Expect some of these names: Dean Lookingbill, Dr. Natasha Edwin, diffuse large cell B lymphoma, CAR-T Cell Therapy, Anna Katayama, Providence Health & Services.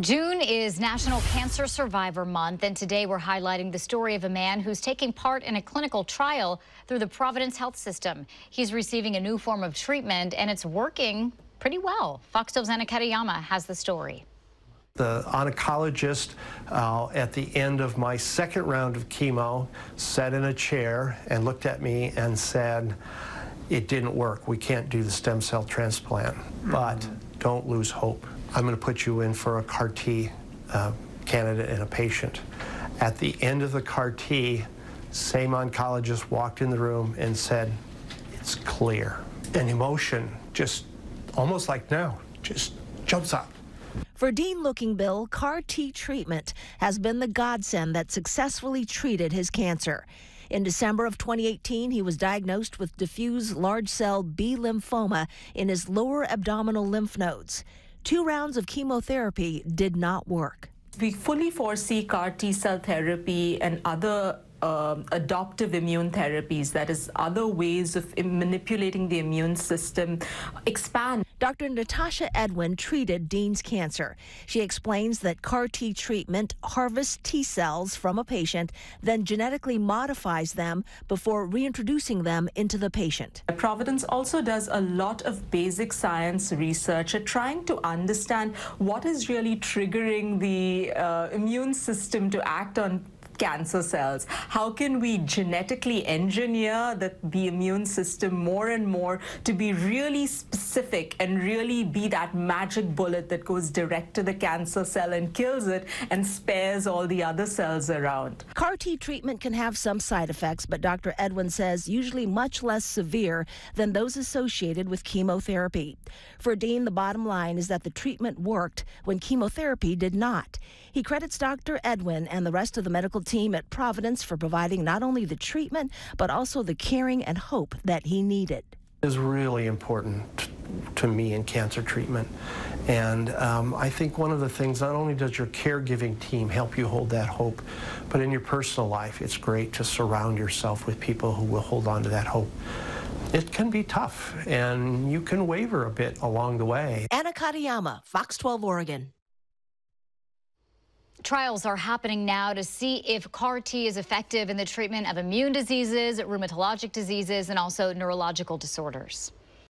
June is National Cancer Survivor Month, and today we're highlighting the story of a man who's taking part in a clinical trial through the Providence Health System. He's receiving a new form of treatment, and it's working pretty well. Fox 12's Anna Katayama has the story. The oncologist at the end of my second round of chemo sat in a chair and looked at me and said, "It didn't work. We can't do the stem cell transplant, but don't lose hope. I'm going to put you in for a CAR-T candidate and a patient." At the end of the CAR-T, same oncologist walked in the room and said, "It's clear." An emotion just almost like now, just jumps up. For Dean Lookingbill, CAR-T treatment has been the godsend that successfully treated his cancer. In December of 2018, he was diagnosed with diffuse large cell B lymphoma in his lower abdominal lymph nodes. 2 rounds of chemotherapy did not work. We fully foresee CAR-T cell therapy and other adoptive immune therapies, that is, other ways of manipulating the immune system, expand. Dr. Natasha Edwin treated Dean's cancer. She explains that CAR-T treatment harvests T cells from a patient, then genetically modifies them before reintroducing them into the patient. Providence also does a lot of basic science research at trying to understand what is really triggering the immune system to act on cancer cells. How can we genetically engineer the immune system more and more to be really specific and really be that magic bullet that goes direct to the cancer cell and kills it and spares all the other cells around? CAR-T treatment can have some side effects, but Dr. Edwin says usually much less severe than those associated with chemotherapy. For Dean, the bottom line is that the treatment worked when chemotherapy did not. He credits Dr. Edwin and the rest of the medical team at Providence for providing not only the treatment, but also the caring and hope that he needed. It is really important to me in cancer treatment. And I think one of the things, not only does your caregiving team help you hold that hope, but in your personal life, it's great to surround yourself with people who will hold on to that hope. It can be tough, and you can waver a bit along the way. Anna Katayama, Fox 12, Oregon. Trials are happening now to see if CAR-T is effective in the treatment of immune diseases, rheumatologic diseases, and also neurological disorders.